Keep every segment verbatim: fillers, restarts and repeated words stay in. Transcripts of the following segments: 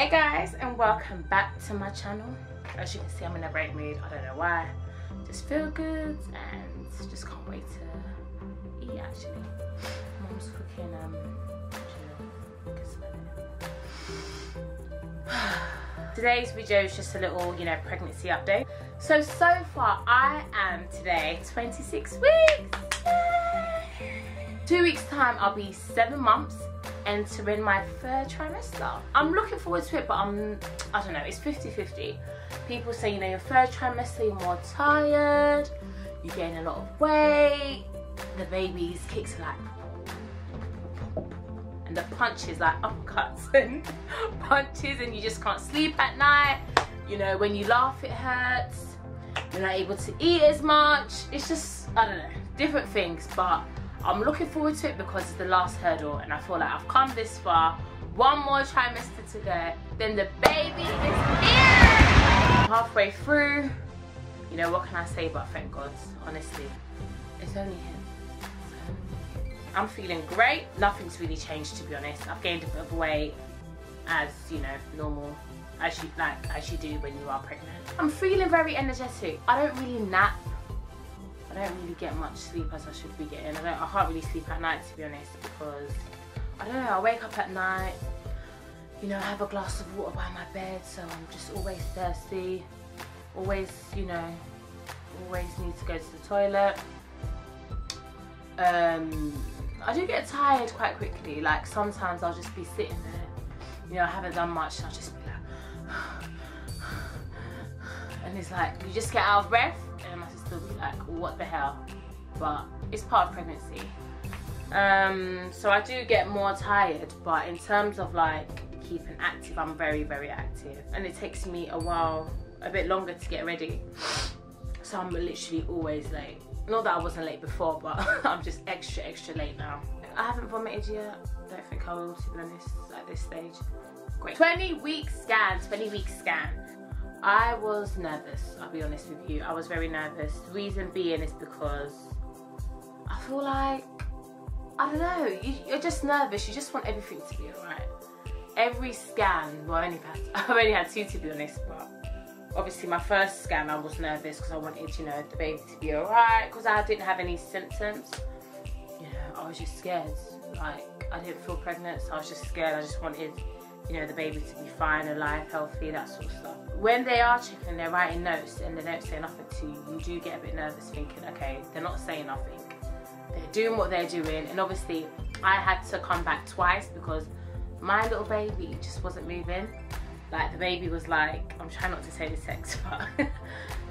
Hey guys, and welcome back to my channel. As you can see, I'm in a great mood. I don't know why, just feel good and just can't wait to eat. Actually, mom's cooking um today's video is just a little, you know, pregnancy update. So so far I am today twenty-six weeks. Two weeks time I'll be seven months, entering my third trimester. I'm looking forward to it, but I'm, I don't know, it's fifty fifty. People say, you know, your third trimester, you're more tired, you gain a lot of weight, the baby's kicks are like, and the punches, like uppercuts and punches, and you just can't sleep at night. You know, when you laugh, it hurts. You're not able to eat as much. It's just, I don't know, different things, but I'm looking forward to it because it's the last hurdle and I feel like I've come this far. One more trimester to go, then the baby is here! Halfway through, you know, what can I say but thank God, honestly. It's only him. I'm feeling great. Nothing's really changed, to be honest. I've gained a bit of weight, as, you know, normal, as you, like, as you do when you are pregnant. I'm feeling very energetic. I don't really nap. I don't really get much sleep as I should be getting. I, don't, I can't really sleep at night, to be honest, because, I don't know, I wake up at night, you know, I have a glass of water by my bed, so I'm just always thirsty, always, you know, always need to go to the toilet. Um, I do get tired quite quickly. Like, sometimes I'll just be sitting there, you know, I haven't done much, and I'll just be like, and it's like, you just get out of breath, and my sister will be like, what the hell? But it's part of pregnancy. Um, so I do get more tired, but in terms of like keeping active, I'm very, very active. And it takes me a while, a bit longer to get ready. So I'm literally always late. Not that I wasn't late before, but I'm just extra, extra late now. I haven't vomited yet. I don't think I will, to be honest, at this stage. Great. twenty week scan, twenty week scan. I was nervous, I'll be honest with you. I was very nervous. The reason being is because I feel like, I don't know, you, you're just nervous. You just want everything to be all right. Every scan, well, I only had, I've only had two, to be honest, but obviously my first scan I was nervous because I wanted, you know, the baby to be all right, because I didn't have any symptoms. You know, I was just scared. Like, I didn't feel pregnant, so I was just scared. I just wanted, you know, the baby to be fine, alive, healthy, that sort of stuff. When they are checking, they're writing notes and they don't say nothing to you, you do get a bit nervous thinking, okay, they're not saying nothing. They're doing what they're doing. And obviously, I had to come back twice because my little baby just wasn't moving. Like, the baby was like, I'm trying not to say the sex, but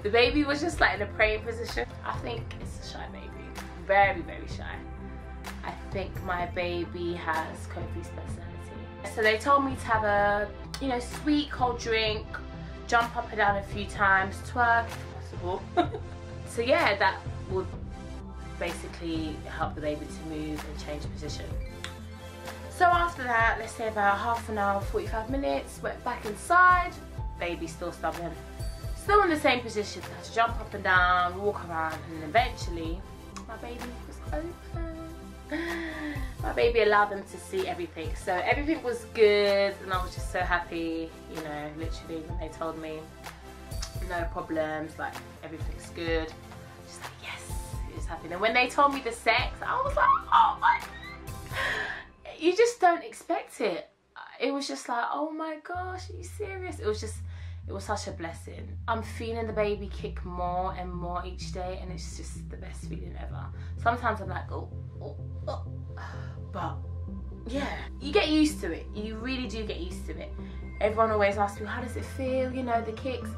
the baby was just like in a praying position. I think it's a shy baby. Very, very shy. I think my baby has Kofi Spencer. So they told me to have a, you know, sweet cold drink, jump up and down a few times, twerk if possible. So yeah, that would basically help the baby to move and change position. So after that, let's say about half an hour, forty-five minutes, went back inside, baby still stubborn, still in the same position. I had to jump up and down, walk around, and eventually my baby was open. My baby allowed them to see everything, so everything was good and I was just so happy, you know, literally when they told me no problems, like everything's good, just like yes, it was happy. And when they told me the sex, I was like, oh my God. You just don't expect it. It was just like, oh my gosh, are you serious? It was just, it was such a blessing. I'm feeling the baby kick more and more each day and it's just the best feeling ever. Sometimes I'm like, oh, oh, oh. But yeah, you get used to it. You really do get used to it. Everyone always asks me, how does it feel, you know, the kicks?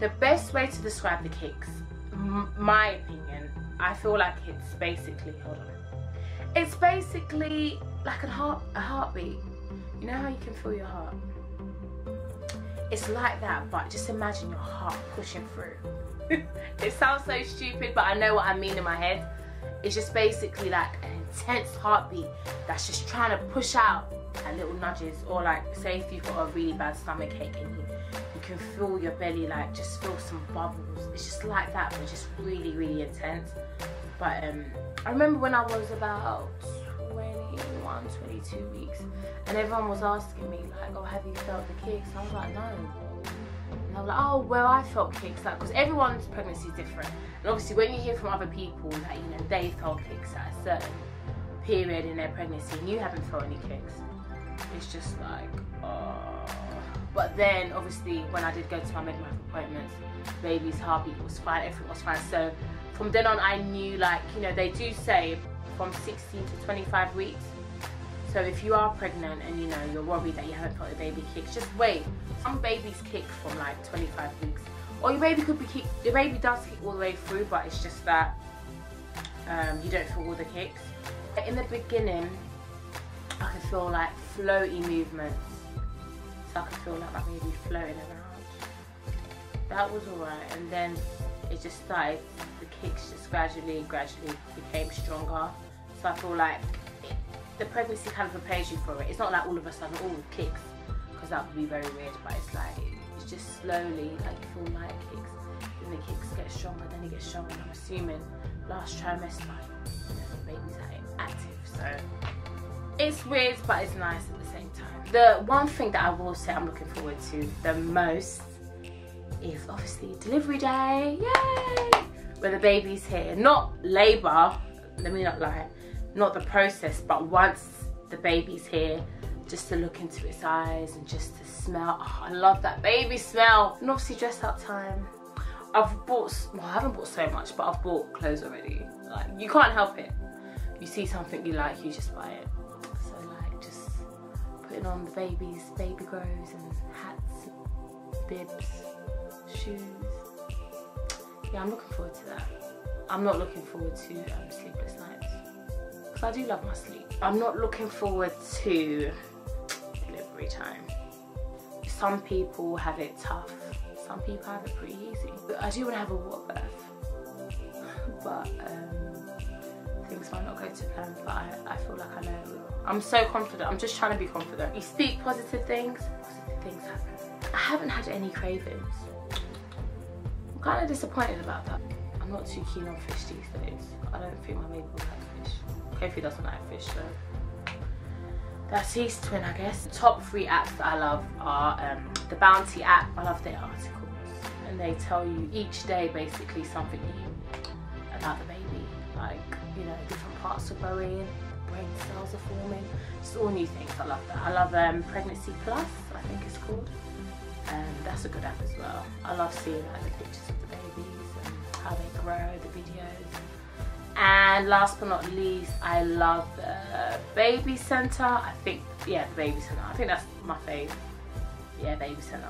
The best way to describe the kicks, m my opinion, I feel like it's basically, hold on, it's basically like a, heart, a heartbeat. You know how you can feel your heart? It's like that, but just imagine your heart pushing through. It sounds so stupid, but I know what I mean in my head. It's just basically like an intense heartbeat that's just trying to push out at little nudges, or like say if you've got a really bad stomach ache and you, you can feel your belly like just feel some bubbles. It's just like that, but just really, really intense. But um, I remember when I was about twenty-one, um twenty-two weeks, and everyone was asking me like, oh, have you felt the kicks? I was like, no. And I was like, oh well, I felt kicks, like, because everyone's pregnancy is different, and obviously when you hear from other people that, you know, they felt kicks at a certain period in their pregnancy and you haven't felt any kicks, it's just like, oh. But then obviously when I did go to my midwife appointments, baby's heartbeat was fine, everything was fine. So from then on I knew, like, you know, they do say from sixteen to twenty-five weeks. So if you are pregnant and, you know, you're worried that you haven't felt the baby kicks, just wait. Some babies kick from like twenty-five weeks, or your baby could be kick, your baby does kick all the way through, but it's just that um, you don't feel all the kicks. In the beginning I could feel like floaty movements, so I could feel like my baby floating around. That was alright, and then it just started, the kicks just gradually, gradually became stronger. So I feel like it, the pregnancy kind of prepares you for it. It's not like all of a sudden, all oh, kicks, because that would be very weird, but it's like, it's just slowly, like you feel like kicks, then the kicks get stronger, then it gets stronger. I'm assuming last trimester, you know, the baby's active, so it's weird, but it's nice at the same time. The one thing that I will say I'm looking forward to the most is obviously delivery day, yay! Where the baby's here, not labour, let me not lie, not the process, but once the baby's here, just to look into its eyes and just to smell, oh, I love that baby smell. And obviously dress up time. I've bought, well, I haven't bought so much, but I've bought clothes already. Like, you can't help it. You see something you like, you just buy it. So like, just putting on the baby's baby grows and hats, bibs, shoes. Yeah, I'm looking forward to that. I'm not looking forward to um, sleepless nights, because I do love my sleep. I'm not looking forward to delivery time. Some people have it tough, some people have it pretty easy. But I do want to have a water birth, but um, things might not go to plan, but I, I feel like I know it will. I'm so confident, I'm just trying to be confident. You speak positive things, positive things happen. I haven't had any cravings. I'm kind of disappointed about that. I'm not too keen on fish these days. I don't think my baby will like fish. Kofi doesn't like fish, so that's his twin, I guess. The top three apps that I love are um, the Bounty app. I love their articles, and they tell you each day basically something new about the baby, like, you know, different parts are growing, brain cells are forming. It's all new things. I love that. I love um, Pregnancy Plus, I think it's called. Um, that's a good app as well. I love seeing like, the pictures of the babies and how they grow, the videos. And last but not least, I love the Baby Center. I think, yeah, the Baby Center. I think that's my fave. Yeah, Baby Center.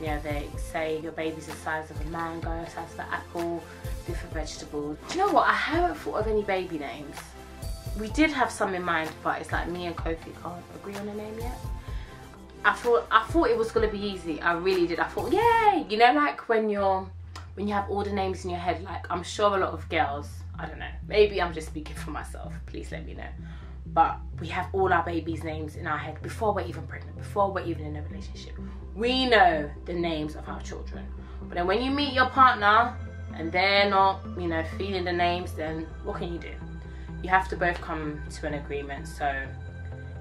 Yeah, they say your baby's the size of a mango, the size of an apple, different vegetables. Do you know what? I haven't thought of any baby names. We did have some in mind, but it's like me and Kofi can't agree on a name yet. I thought I thought it was gonna be easy. I really did. I thought, yay! You know, like when you're when you have all the names in your head. Like, I'm sure a lot of girls, I don't know. Maybe I'm just speaking for myself. Please let me know. But we have all our babies' names in our head before we're even pregnant, before we're even in a relationship. We know the names of our children. But then when you meet your partner and they're not, you know, feeling the names, then what can you do? You have to both come to an agreement. So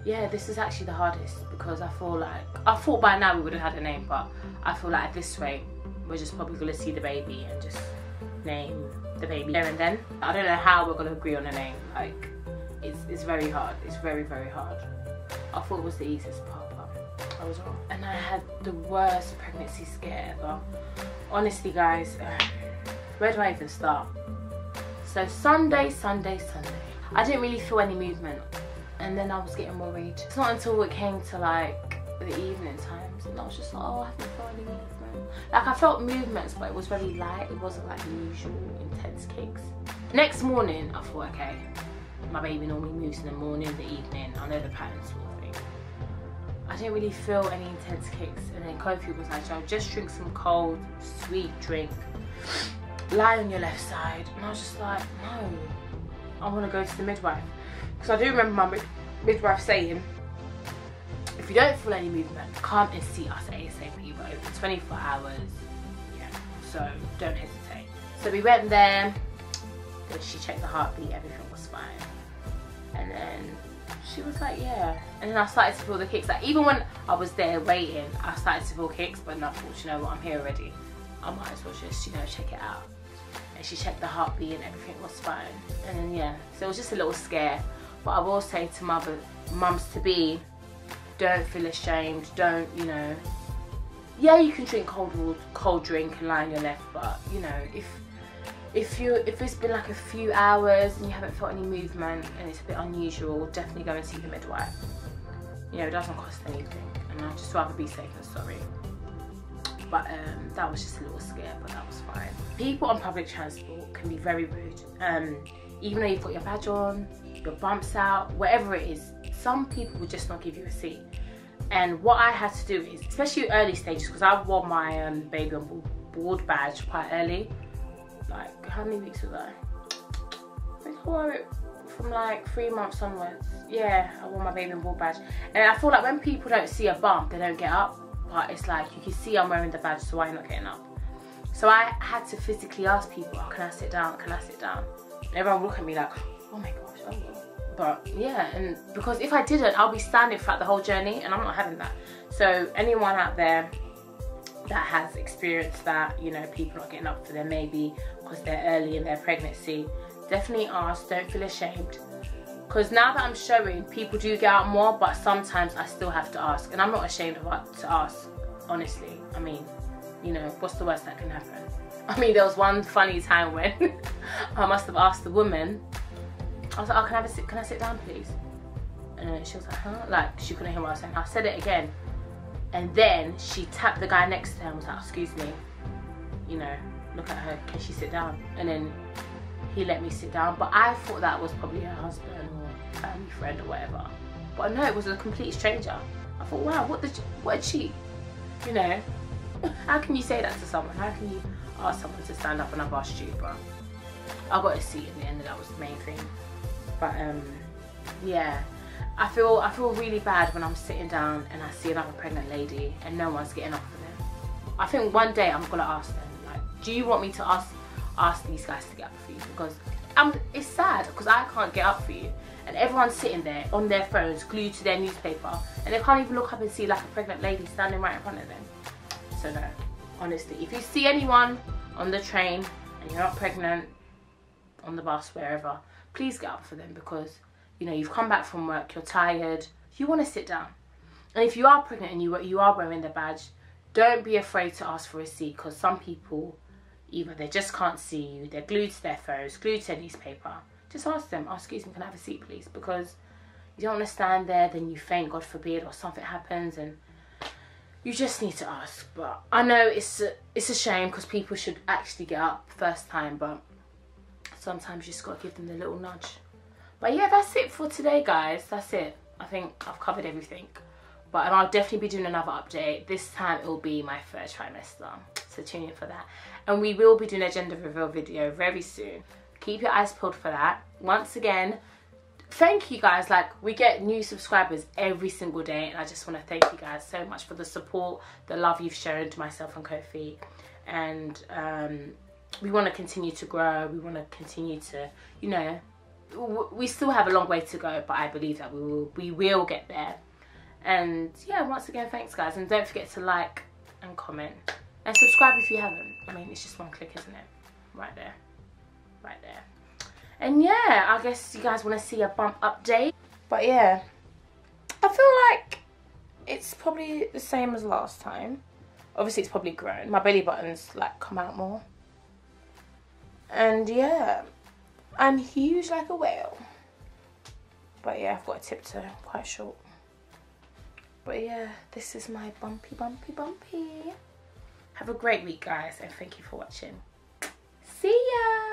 yeah, this is actually the hardest, because I feel like, I thought by now we would have had a name, but I feel like this way we're just probably going to see the baby and just name the baby there and then. I don't know how we're going to agree on a name. Like, it's, it's very hard. It's very, very hard. I thought it was the easiest part, but I was wrong. And I had the worst pregnancy scare ever. Honestly, guys, uh, where do I even start? So Sunday, Sunday, Sunday. I didn't really feel any movement. And then I was getting worried. It's not until it came to like the evening times, and I was just like, oh, I haven't felt any movement. Like, I felt movements, but it was very light. It wasn't like the usual intense kicks. Next morning, I thought, okay, my baby normally moves in the morning, the evening. I know the pattern sort of thing. I didn't really feel any intense kicks. And then Kofi was like, I'll just drink some cold, sweet drink. Lie on your left side. And I was just like, no, I want to go to the midwife. Because I do remember my mid midwife saying, if you don't feel any movement, come and see us ASAP, but over twenty-four hours, yeah, so don't hesitate. So we went there, then she checked the heartbeat, everything was fine. And then she was like, yeah. And then I started to feel the kicks. Like, even when I was there waiting, I started to feel kicks, but not thought, you know what, I'm here already. I might as well just, you know, check it out. And she checked the heartbeat and everything was fine. And then, yeah, so it was just a little scare. But I will say to mother, mums to be, don't feel ashamed, don't, you know, yeah, you can drink cold cold drink and lie on your left, but, you know, if if you if it's been like a few hours and you haven't felt any movement and it's a bit unusual, definitely go and see the midwife. You know, it doesn't cost anything, and I'd just rather be safe than sorry. But um, that was just a little scare, but that was fine. People on public transport can be very rude. Um, even though you've got your badge on, your bumps out, whatever it is, some people will just not give you a seat. And what I had to do is, especially early stages, because I wore my um, baby on board badge quite early. Like, how many weeks was I? I wore it from like three months onwards. Yeah, I wore my baby on board badge. And I feel like when people don't see a bump, they don't get up. But it's like, you can see I'm wearing the badge, so why am I not getting up? So I had to physically ask people, oh, can I sit down? Can I sit down? And everyone would look at me like, oh my gosh, oh my. But yeah, and because if I didn't, I'll be standing throughout the whole journey, and I'm not having that. So anyone out there that has experienced that, you know, people not getting up for their baby because they're early in their pregnancy, definitely ask, don't feel ashamed. Because now that I'm showing, people do get out more, but sometimes I still have to ask. And I'm not ashamed of what to ask, honestly. I mean, you know, what's the worst that can happen? I mean, there was one funny time when I must have asked the woman, I was like, oh, can I, have a sit, can I sit down, please? And she was like, huh? Like, she couldn't hear what I was saying. I said it again. And then she tapped the guy next to her and was like, excuse me, you know, look at her, can she sit down? And then he let me sit down. But I thought that was probably her husband or family friend or whatever. But no, it was a complete stranger. I thought, wow, what, did you, what a cheat. You know, how can you say that to someone? How can you ask someone to stand up and I've asked you, bro? I got a seat in the end, and that was the main thing. But um, yeah, I feel I feel really bad when I'm sitting down and I see another pregnant lady and no one's getting up for them. I think one day I'm gonna ask them, like, do you want me to ask ask these guys to get up for you? Because I'm, it's sad because I can't get up for you, and everyone's sitting there on their phones, glued to their newspaper, and they can't even look up and see like a pregnant lady standing right in front of them. So no, honestly, if you see anyone on the train and you're not pregnant, on the bus, wherever, please get up for them, because you know you've come back from work, you're tired, you want to sit down. And if you are pregnant and you you are wearing the badge, don't be afraid to ask for a seat, because some people, either they just can't see you, they're glued to their phones, glued to their newspaper. Just ask them, oh, excuse me, can I have a seat, please? Because you don't want to stand there, then you faint, God forbid, or something happens, and you just need to ask. But I know it's a, it's a shame, because people should actually get up first time, but sometimes you just got to give them the little nudge. But yeah, that's it for today, guys. That's it. I think I've covered everything. But and I'll definitely be doing another update. This time it will be my third trimester. So tune in for that. And we will be doing a gender reveal video very soon. Keep your eyes peeled for that. Once again, thank you guys. Like, we get new subscribers every single day. And I just want to thank you guys so much for the support, the love you've shown to myself and Kofi. And um... we want to continue to grow, we want to continue to, you know, we still have a long way to go, but I believe that we will we will get there. And yeah, once again, thanks guys, and don't forget to like and comment and subscribe if you haven't. I mean, it's just one click, isn't it? Right there, right there. And yeah, I guess you guys want to see a bump update, but yeah, I feel like it's probably the same as last time. Obviously it's probably grown, my belly button's like come out more. And yeah, I'm huge like a whale. But yeah, I've got a tiptoe, quite short. But yeah, this is my bumpy, bumpy, bumpy. Have a great week, guys, and thank you for watching. See ya!